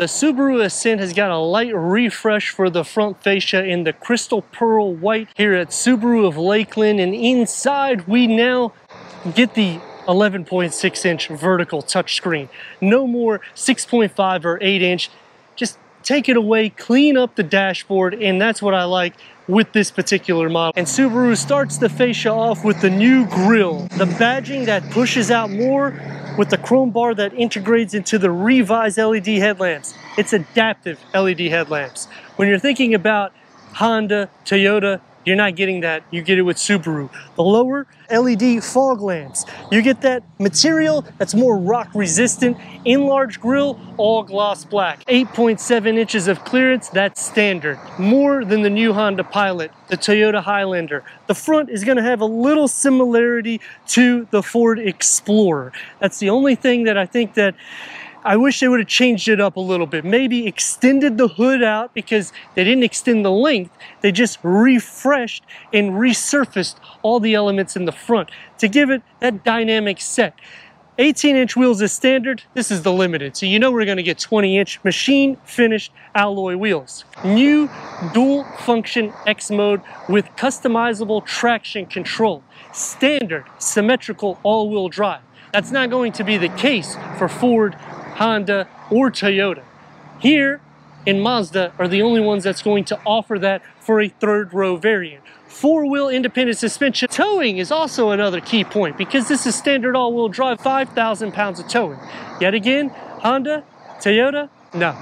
The Subaru Ascent has got a light refresh for the front fascia in the crystal pearl white here at Subaru of Lakeland, and inside we now get the 11.6-inch vertical touchscreen. No more 6.5 or 8-inch. Just take it away, clean up the dashboard, and that's what I like with this particular model. And Subaru starts the fascia off with the new grille, the badging that pushes out more, with the chrome bar that integrates into the revised LED headlamps. It's adaptive LED headlamps. When you're thinking about Honda, Toyota, you're not getting that. You get it with Subaru. The lower LED fog lamps. You get that material that's more rock resistant. Enlarged grille, all gloss black. 8.7 inches of clearance, that's standard. More than the new Honda Pilot, the Toyota Highlander. The front is going to have a little similarity to the Ford Explorer. That's the only thing that I think that I wish they would have changed it up a little bit, maybe extended the hood out, because they didn't extend the length. They just refreshed and resurfaced all the elements in the front to give it that dynamic set. 18-inch wheels is standard. This is the limited, so you know we're going to get 20-inch machine finished alloy wheels. New dual function X mode with customizable traction control. Standard symmetrical all-wheel drive. That's not going to be the case for Ford, Honda, or Toyota. Here in Mazda are the only ones that's going to offer that for a third row variant. Four-wheel independent suspension. Towing is also another key point, because this is standard all-wheel drive, 5,000 pounds of towing. Yet again, Honda, Toyota, no.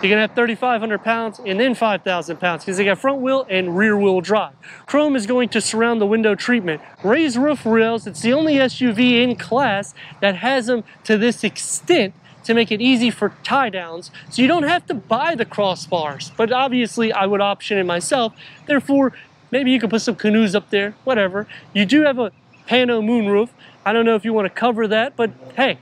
You're gonna have 3,500 pounds and then 5,000 pounds, because they got front wheel and rear wheel drive. Chrome is going to surround the window treatment. Raised roof rails, it's the only SUV in class that has them to this extent, to make it easy for tie downs, so you don't have to buy the crossbars. But obviously I would option it myself, therefore maybe you can put some canoes up there, whatever. You do have a pano moonroof. I don't know if you want to cover that, but hey,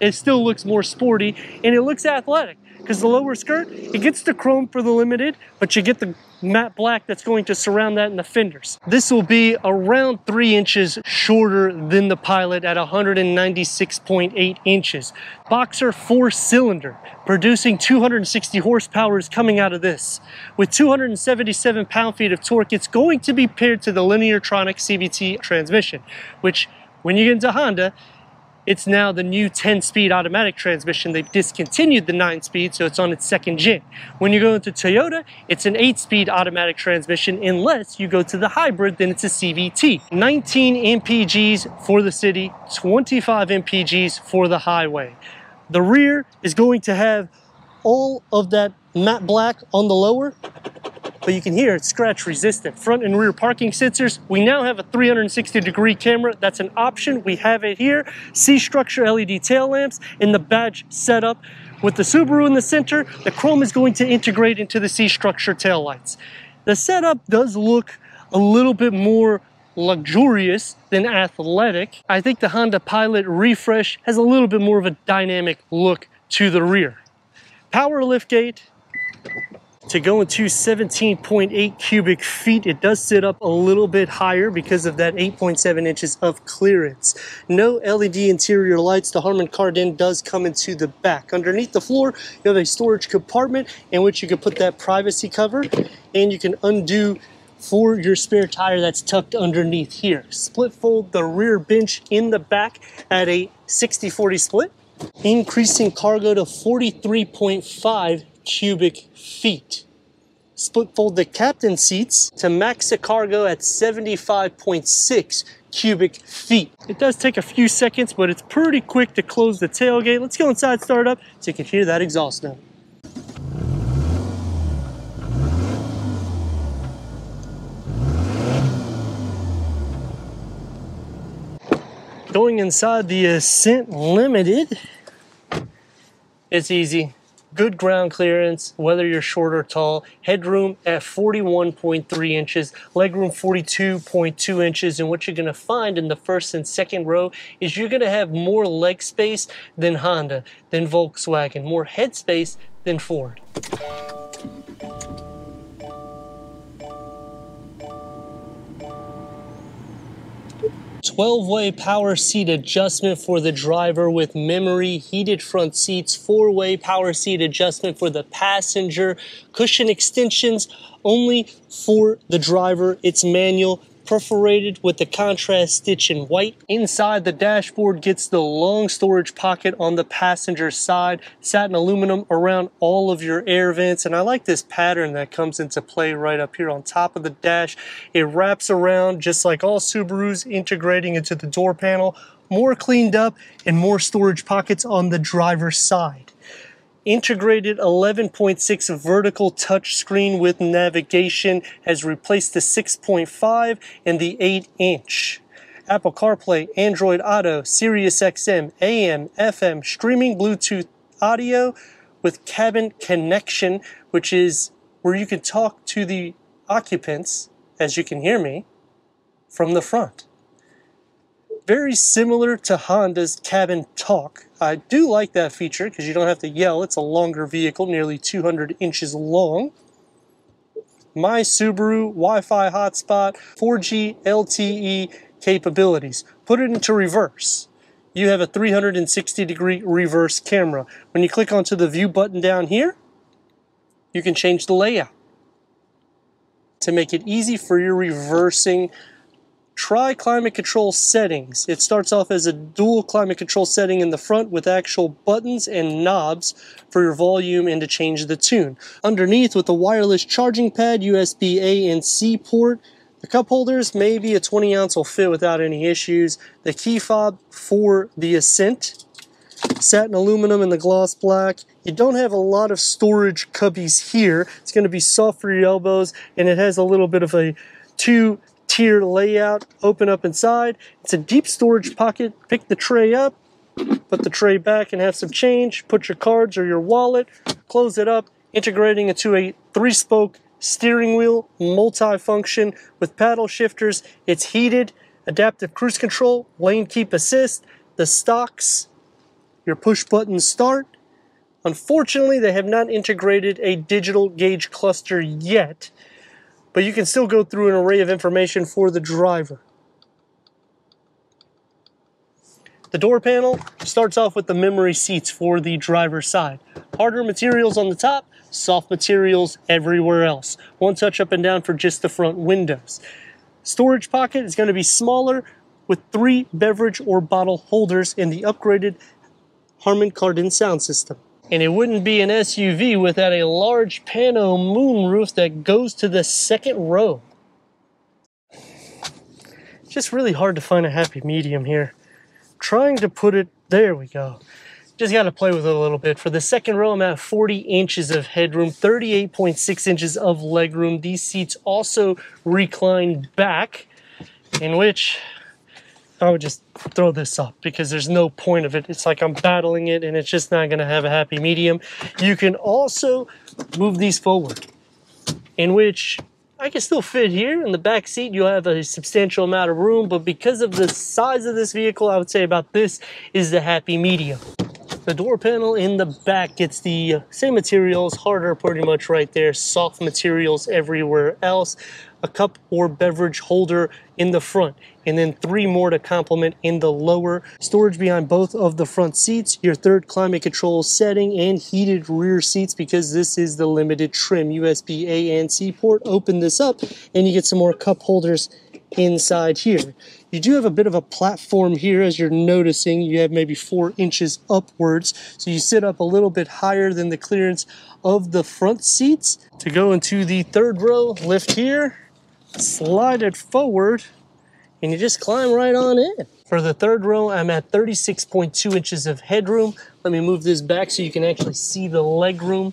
it still looks more sporty and it looks athletic, because the lower skirt, it gets the chrome for the limited, but you get the matte black that's going to surround that in the fenders. This will be around 3 inches shorter than the Pilot at 196.8 inches. Boxer 4-cylinder, producing 260 horsepower is coming out of this. With 277 pound-feet of torque, it's going to be paired to the Lineartronic CVT transmission, which when you get into Honda, it's now the new 10-speed automatic transmission. They've discontinued the 9-speed, so it's on its second gen. When you go into Toyota, it's an 8-speed automatic transmission. Unless you go to the hybrid, then it's a CVT. 19 MPGs for the city, 25 MPGs for the highway. The rear is going to have all of that matte black on the lower, but you can hear it's scratch resistant. Front and rear parking sensors. We now have a 360-degree camera. That's an option. We have it here. C-structure LED tail lamps in the badge setup. With the Subaru in the center, the chrome is going to integrate into the C-structure tail lights. The setup does look a little bit more luxurious than athletic. I think the Honda Pilot refresh has a little bit more of a dynamic look to the rear. Power liftgate. To go into 17.8 cubic feet, it does sit up a little bit higher because of that 8.7 inches of clearance. No LED interior lights. The Harman Kardon does come into the back. Underneath the floor, you have a storage compartment in which you can put that privacy cover, and you can undo for your spare tire that's tucked underneath here. Split fold the rear bench in the back at a 60-40 split. Increasing cargo to 43.5 cubic feet. Split fold the captain seats to max the cargo at 75.6 cubic feet. It does take a few seconds, but it's pretty quick to close the tailgate. Let's go inside, start up, so you can hear that exhaust now. Going inside the Ascent Limited, it's easy. Good ground clearance, whether you're short or tall. Headroom at 41.3 inches, legroom 42.2 inches. And what you're going to find in the first and second row is you're going to have more leg space than Honda, than Volkswagen, more head space than Ford. 12-way power seat adjustment for the driver with memory, heated front seats, 4-way power seat adjustment for the passenger, cushion extensions only for the driver. It's manual, perforated with the contrast stitch in white. Inside the dashboard gets the long storage pocket on the passenger side, satin aluminum around all of your air vents, and I like this pattern that comes into play right up here on top of the dash. It wraps around just like all Subarus, integrating into the door panel, more cleaned up and more storage pockets on the driver's side. Integrated 11.6 vertical touchscreen with navigation has replaced the 6.5 and the 8-inch. Apple CarPlay, Android Auto, Sirius XM, AM, FM, streaming Bluetooth audio with cabin connection, which is where you can talk to the occupants, as you can hear me, from the front. Very similar to Honda's cabin talk. I do like that feature because you don't have to yell. It's a longer vehicle, nearly 200 inches long. My Subaru Wi-Fi hotspot, 4G LTE capabilities. Put it into reverse. You have a 360-degree reverse camera. When you click onto the view button down here, you can change the layout to make it easy for your reversing. Try climate control settings. It starts off as a dual climate control setting in the front with actual buttons and knobs for your volume and to change the tune. Underneath with the wireless charging pad, USB A and C port. The cup holders, maybe a 20 ounce will fit without any issues. The key fob for the Ascent. Satin aluminum in the gloss black. You don't have a lot of storage cubbies here. It's going to be soft for your elbows, and it has a little bit of a two-tier layout. Open up inside. It's a deep storage pocket. Pick the tray up, put the tray back and have some change, put your cards or your wallet, close it up, integrating into a 3-spoke steering wheel, multi-function with paddle shifters. It's heated, adaptive cruise control, lane keep assist, the stocks, your push button start. Unfortunately, they have not integrated a digital gauge cluster yet, but you can still go through an array of information for the driver. The door panel starts off with the memory seats for the driver's side. Harder materials on the top, soft materials everywhere else. One touch up and down for just the front windows. Storage pocket is going to be smaller with 3 beverage or bottle holders in the upgraded Harman Kardon sound system. And it wouldn't be an SUV without a large pano moonroof that goes to the second row. It's just really hard to find a happy medium here. Trying to put it, there we go. Just got to play with it a little bit. For the second row, I'm at 40 inches of headroom, 38.6 inches of legroom. These seats also recline back, in which I would just throw this up because there's no point of it. It's like I'm battling it and it's just not going to have a happy medium. You can also move these forward, in which I can still fit here. In the back seat, you'll have a substantial amount of room, but because of the size of this vehicle, I would say about this is the happy medium. The door panel in the back gets the same materials, harder pretty much right there, soft materials everywhere else, a cup or beverage holder in the front, and then 3 more to complement in the lower. Storage behind both of the front seats, your 3rd climate control setting, and heated rear seats because this is the limited trim. USB A and C port, open this up, and you get some more cup holders inside here. You do have a bit of a platform here, as you're noticing. You have maybe 4 inches upwards, so you sit up a little bit higher than the clearance of the front seats. To go into the 3rd row, lift here, slide it forward, and you just climb right on in. For the 3rd row, I'm at 36.2 inches of headroom. Let me move this back so you can actually see the legroom.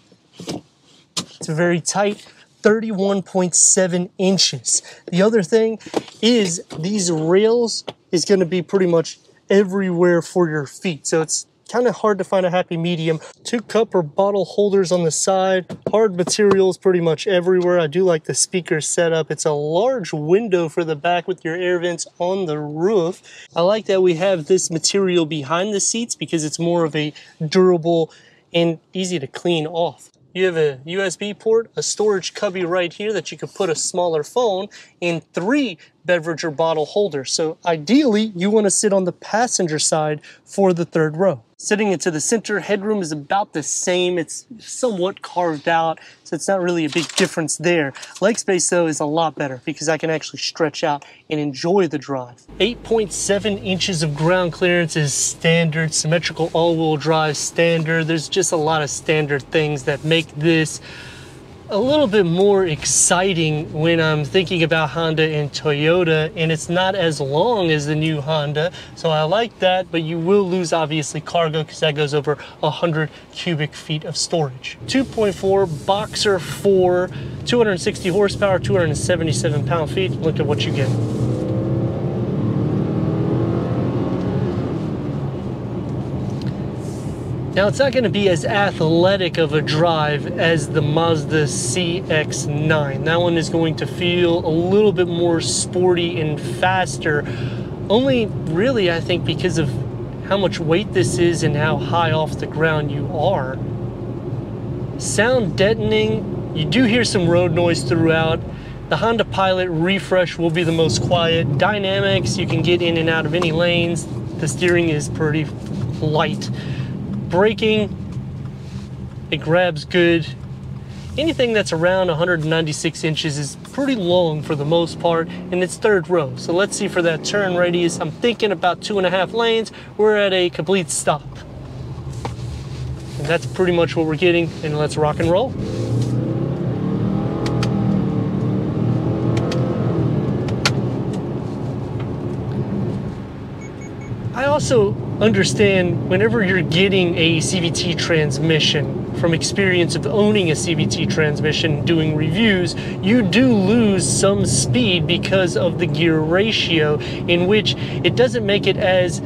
It's very tight. 31.7 inches. The other thing is these rails is going to be pretty much everywhere for your feet. So it's kind of hard to find a happy medium. 2 cup or bottle holders on the side. Hard materials pretty much everywhere. I do like the speaker setup. It's a large window for the back with your air vents on the roof. I like that we have this material behind the seats because it's more of a durable and easy to clean off. You have a USB port, a storage cubby right here that you could put a smaller phone, and 3 beverage or bottle holder. So ideally, you want to sit on the passenger side for the third row. Sitting into the center, headroom is about the same. It's somewhat carved out, so it's not really a big difference there. Leg space, though, is a lot better because I can actually stretch out and enjoy the drive. 8.7 inches of ground clearance is standard. Symmetrical all-wheel drive, standard. There's just a lot of standard things that make this a little bit more exciting when I'm thinking about Honda and Toyota, and it's not as long as the new Honda, so I like that, but you will lose obviously cargo because that goes over 100 cubic feet of storage. 2.4 Boxer 4, 260 horsepower, 277 pound-feet. Look at what you get. Now, it's not going to be as athletic of a drive as the Mazda CX-9. That one is going to feel a little bit more sporty and faster, only really, I think, because of how much weight this is and how high off the ground you are. Sound deadening, you do hear some road noise throughout. The Honda Pilot refresh will be the most quiet. Dynamics, you can get in and out of any lanes. The steering is pretty light. Braking, it grabs good. Anything that's around 196 inches is pretty long for the most part, and it's third row. So let's see for that turn radius. I'm thinking about 2.5 lanes. We're at a complete stop. And that's pretty much what we're getting, and let's rock and roll. I also understand whenever you're getting a CVT transmission, from experience of owning a CVT transmission, doing reviews, you do lose some speed because of the gear ratio, in which it doesn't make it as,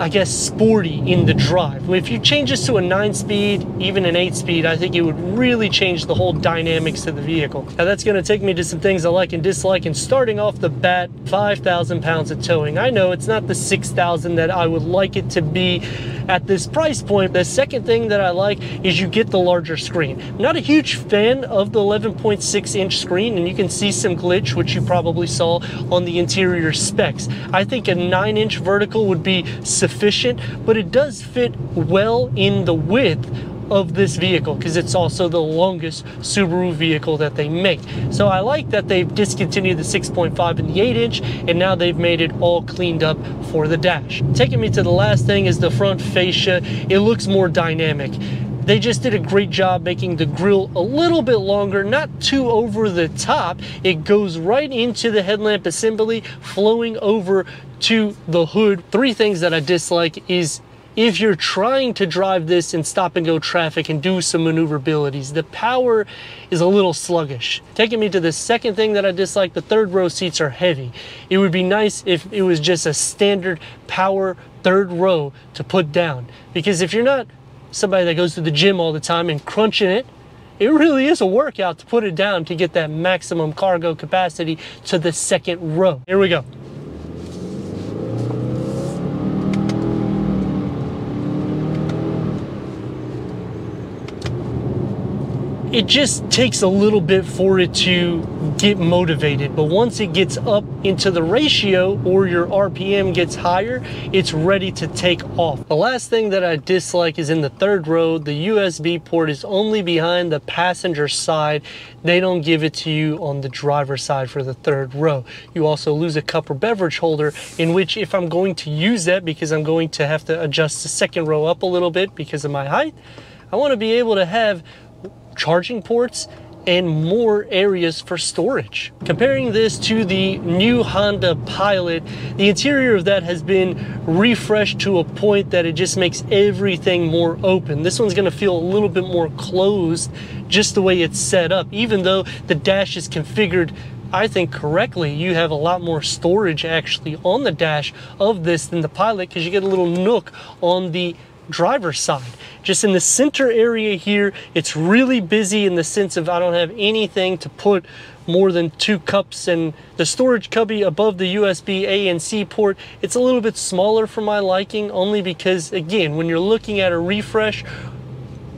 I guess, sporty in the drive. If you change this to a 9-speed, even an 8-speed, I think it would really change the whole dynamics of the vehicle. Now, that's going to take me to some things I like and dislike, and starting off the bat, 5,000 pounds of towing. I know it's not the 6,000 that I would like it to be at this price point. The second thing that I like is you get the larger screen. I'm not a huge fan of the 11.6-inch screen, and you can see some glitch, which you probably saw on the interior specs. I think a 9-inch vertical would be sufficient, but it does fit well in the width of this vehicle because it's also the longest Subaru vehicle that they make. So I like that they've discontinued the 6.5 and the 8-inch, and now they've made it all cleaned up for the dash. Taking me to the last thing is the front fascia. It looks more dynamic. They just did a great job making the grille a little bit longer, not too over the top. It goes right into the headlamp assembly, flowing over to the hood. Three things that I dislike is if you're trying to drive this in stop-and-go traffic and do some maneuverabilities, the power is a little sluggish. Taking me to the second thing that I dislike, the third row seats are heavy. It would be nice if it was just a standard power third row to put down, because if you're not somebody that goes to the gym all the time and crunching it, it really is a workout to put it down to get that maximum cargo capacity to the second row. Here we go. It just takes a little bit for it to get motivated, but once it gets up into the ratio or your RPM gets higher, it's ready to take off. The last thing that I dislike is in the third row, the USB port is only behind the passenger side. They don't give it to you on the driver's side for the third row. You also lose a cup or beverage holder, in which if I'm going to use that, because I'm going to have to adjust the second row up a little bit because of my height, I want to be able to have charging ports and more areas for storage. Comparing this to the new Honda Pilot, the interior of that has been refreshed to a point that it just makes everything more open. This one's gonna feel a little bit more closed just the way it's set up. Even though the dash is configured, I think, correctly, you have a lot more storage actually on the dash of this than the Pilot, because you get a little nook on the driver's side. Just in the center area here, it's really busy in the sense of I don't have anything to put more than 2 cups, and the storage cubby above the USB A and C port, it's a little bit smaller for my liking, only because, again, when you're looking at a refresh,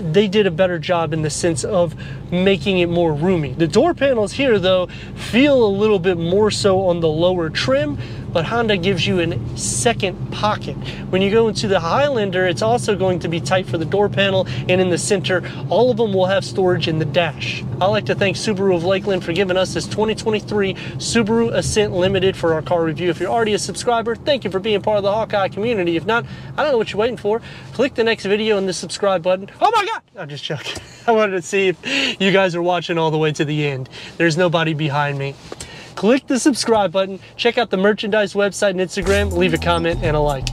they did a better job in the sense of making it more roomy. The door panels here, though, feel a little bit more so on the lower trim, but Honda gives you a second pocket. When you go into the Highlander, it's also going to be tight for the door panel, and in the center, all of them will have storage in the dash. I'd like to thank Subaru of Lakeland for giving us this 2023 Subaru Ascent Limited for our car review. If you're already a subscriber, thank you for being part of the Hawkeye community. If not, I don't know what you're waiting for. Click the next video and the subscribe button. Oh my God! I'm just joking. I wanted to see if you guys are watching all the way to the end. There's nobody behind me. Click the subscribe button, check out the merchandise website and Instagram, leave a comment and a like.